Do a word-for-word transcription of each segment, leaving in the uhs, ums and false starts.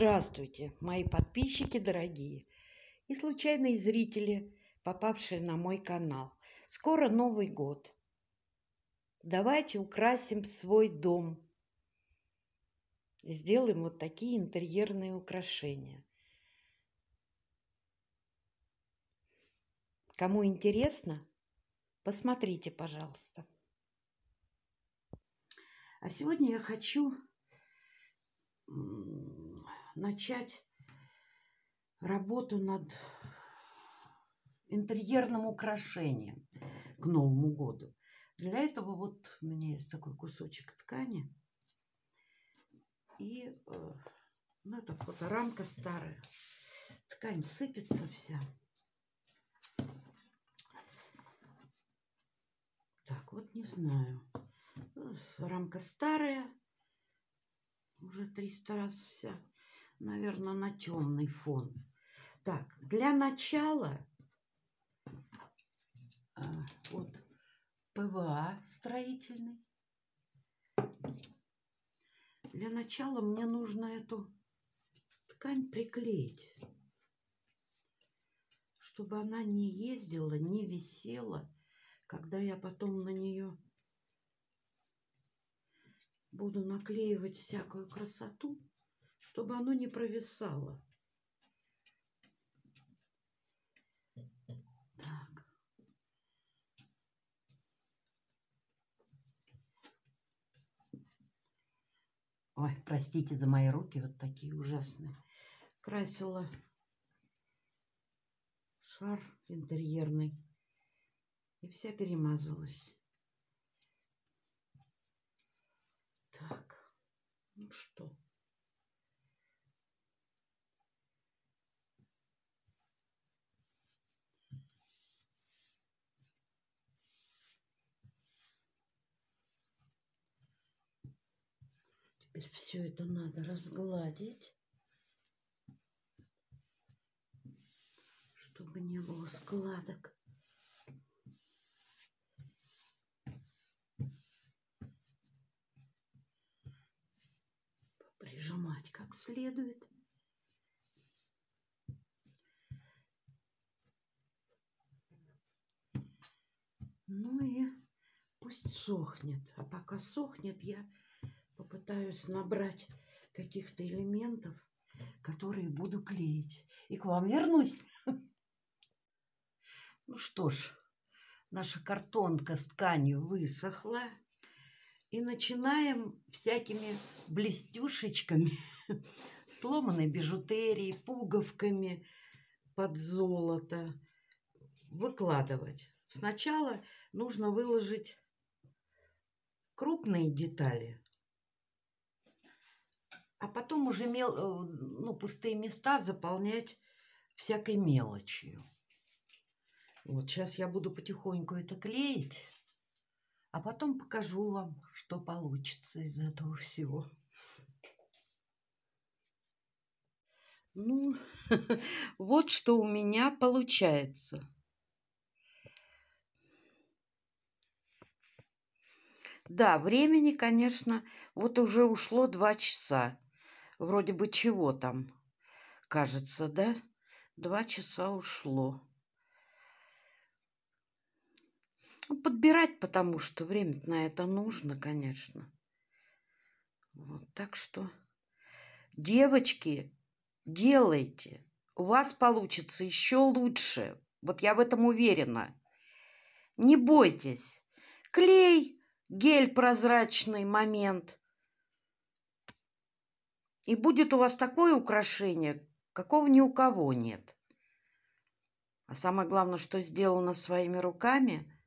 Здравствуйте, мои подписчики дорогие и случайные зрители, попавшие на мой канал. Скоро Новый год. Давайте украсим свой дом. Сделаем вот такие интерьерные украшения. Кому интересно, посмотрите, пожалуйста. А сегодня я хочу начать работу над интерьерным украшением к Новому году. Для этого вот у меня есть такой кусочек ткани. И ну, это фоторамка старая. Ткань сыпется вся. Так, вот не знаю. Рамка старая. Уже триста раз вся. Наверное, на темный фон. Так, для начала вот ПВА строительный. Для начала мне нужно эту ткань приклеить, чтобы она не ездила, не висела, когда я потом на нее буду наклеивать всякую красоту, чтобы оно не провисало. Так. Ой, простите за мои руки, вот такие ужасные. Красила шар интерьерный и вся перемазалась. Так, ну что? Теперь все это надо разгладить, чтобы не было складок. Прижимать как следует. Ну и пусть сохнет. А пока сохнет, я попытаюсь набрать каких-то элементов, которые буду клеить. И к вам вернусь. Ну что ж, наша картонка с тканью высохла. И начинаем всякими блестюшечками, сломанной бижутерией, пуговками под золото выкладывать. Сначала нужно выложить крупные детали, а потом уже мел, ну, пустые места заполнять всякой мелочью. Вот сейчас я буду потихоньку это клеить. А потом покажу вам, что получится из этого всего. Ну, вот что у меня получается. Да, времени, конечно, вот уже ушло два часа. Вроде бы чего там, кажется, да? Два часа ушло. Подбирать, потому что время на это нужно, конечно. Вот, так что, девочки, делайте. У вас получится еще лучше. Вот я в этом уверена. Не бойтесь. Клей, гель прозрачный момент. И будет у вас такое украшение, какого ни у кого нет. А самое главное, что сделано своими руками –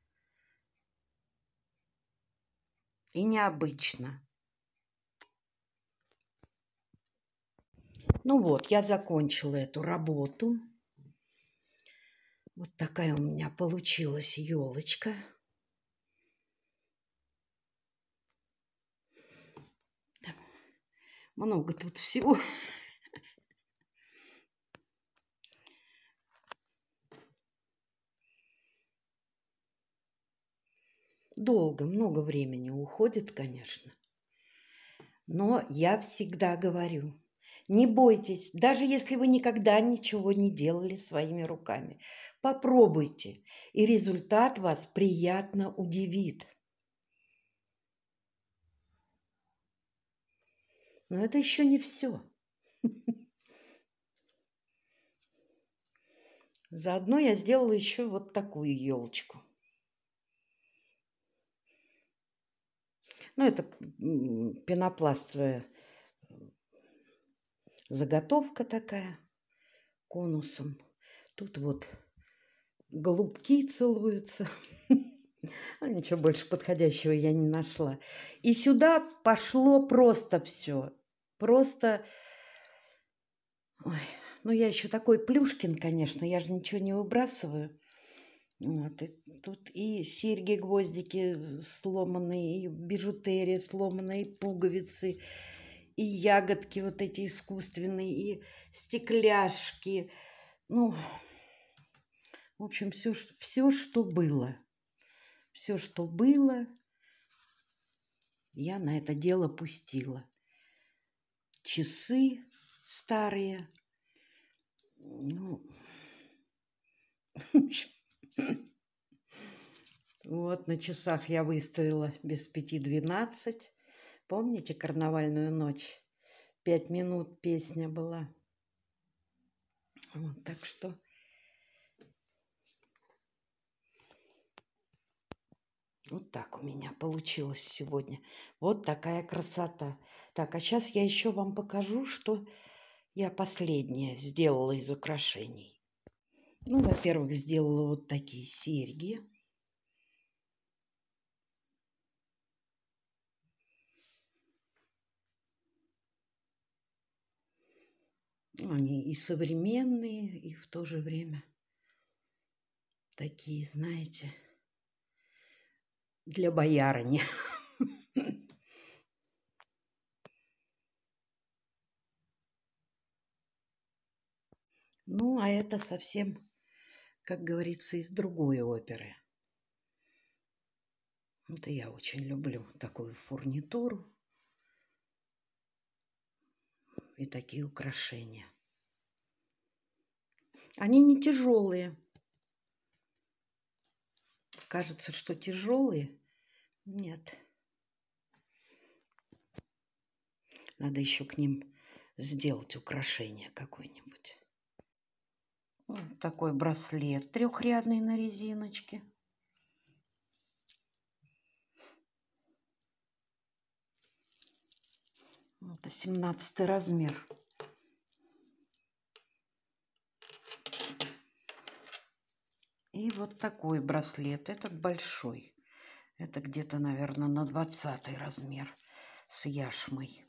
и необычно. Ну вот, я закончила эту работу. Вот такая у меня получилась елочка. Много тут всего. Долго, много времени уходит, конечно. Но я всегда говорю, Не бойтесь, даже если вы никогда ничего не делали своими руками. Попробуйте, и результат вас приятно удивит. Но это еще не все. Заодно я сделала еще вот такую елочку. Ну, это пенопластовая заготовка такая, конусом. Тут вот голубки целуются. Ничего больше подходящего я не нашла. И сюда пошло просто все. Просто... Ой, ну, я еще такой плюшкин, конечно, я же ничего не выбрасываю. Вот, и тут и серьги, гвоздики сломанные, и бижутерия сломанная, и пуговицы, и ягодки вот эти искусственные, и стекляшки. Ну, в общем, все, все, что было. Все, что было, я на это дело пустила. Часы старые. Ну... Вот на часах я выставила без пяти двенадцать. Помните карнавальную ночь? Пять минут песня была. Вот, так что... Вот так у меня получилось сегодня. Вот такая красота. Так, а сейчас я еще вам покажу, что я последнее сделала из украшений. Ну, во-первых, сделала вот такие серьги. Они и современные, и в то же время такие, знаете, для боярыни. Ну, а это совсем, как говорится, из другой оперы. Это я очень люблю такую фурнитуру и такие украшения. Они не тяжелые. Кажется, что тяжелые. Нет. Надо еще к ним сделать украшение какое-нибудь. Вот такой браслет трехрядный на резиночке. Это семнадцатый размер. И вот такой браслет. Этот большой. Это где-то, наверное, на двадцатый размер с яшмой.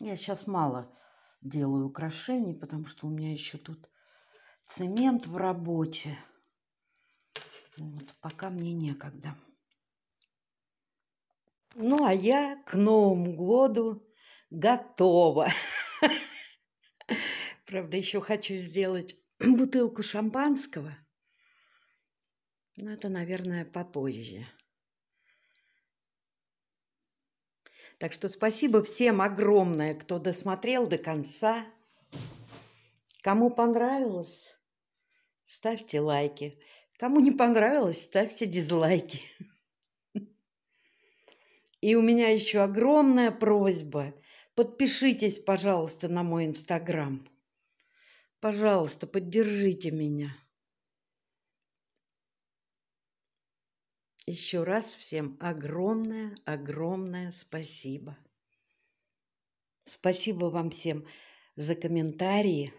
Я сейчас мало делаю украшений, потому что у меня еще тут цемент в работе. Вот, пока мне некогда. Ну, а я к Новому году готова. Правда, еще хочу сделать бутылку шампанского. Но это, наверное, попозже. Так что спасибо всем огромное, кто досмотрел до конца. Кому понравилось, ставьте лайки. Кому не понравилось, ставьте дизлайки. И у меня еще огромная просьба. Подпишитесь, пожалуйста, на мой Инстаграм. Пожалуйста, поддержите меня. Еще раз всем огромное-огромное спасибо. Спасибо вам всем за комментарии.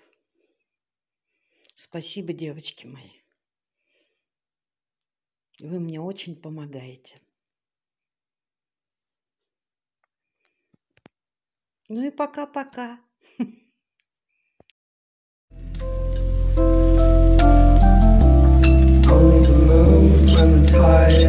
Спасибо, девочки мои. Вы мне очень помогаете. Ну и пока-пока. Tired.